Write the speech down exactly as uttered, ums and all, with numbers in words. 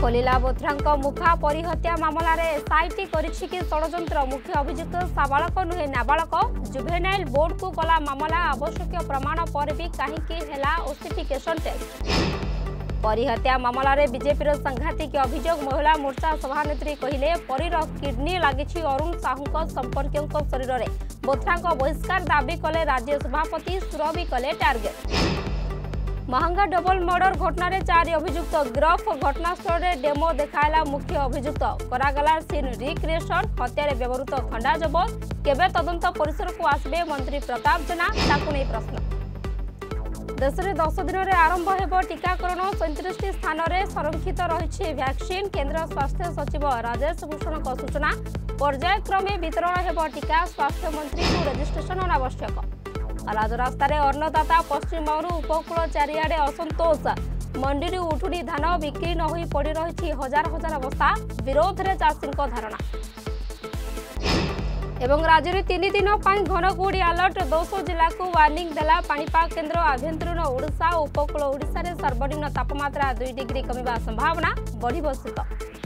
खोलिला बोथ्रांक मुखा परिहत्या मामलार एसआईटी करिछि कि षड़यंत्र मुख्य अभियुक्त साबालक नुहे नाबालक जुभेनाइल बोर्ड को कला मामला आवश्यक प्रमाण पर भी कहीं हेला ओसिफिकेशन टेस्ट परिहत्या मामलार बीजेपी सांघातिक अभियोग महिला मोर्चा सभानेत्री कहिले परीर किडनी लागिछि अरुण साहूको संपर्कियों शरीर में बोथ्रांक बहिष्कार दाबी कले राज्य सभापति सुरभि कले टार्गेट महंगा डबल मर्डर घटना रे चार अभियुक्त गिरफ घटनास्थल रे डेमो देखायला मुख्य अभियुक्त करागला सीन रिक्रिएशन हत्यारे व्यवहृत खंडा जबत केबे तदंत परिसर को आसबे मंत्री प्रताप जेना ताकू नै प्रश्न देश में दस दिन में आरंभ हेबो टीकाकरण सैंतीस टी स्थान रे संरक्षित रहिछि वैक्सीन केंद्र स्वास्थ्य सचिव राजेश भूषण को सूचना पर्यायक्रमे वितरण हेबो टीका स्वास्थ्य मंत्री को रजिस्ट्रेशन अनावश्यक राजरास्तार अन्नदाता पश्चिमबंगू उपकूल चारिआडे असंतोष मंडी उठुणी धान बिक्री न होई पड़ी रही हजार हजार बस्ता विरोध रे चाषी धारणा एवं राज्य में तीन दिन घन कुहुड़ी अलर्ट दो सौ जिला को वार्निंग देला पाणीपाग केन्द्र आभ्यंतरीण ओडिशा उपकूल ओडिशा रे सर्वनिम्न तापमात्रा दुई डिग्री कमिबा संभावना बढ़िब शीत।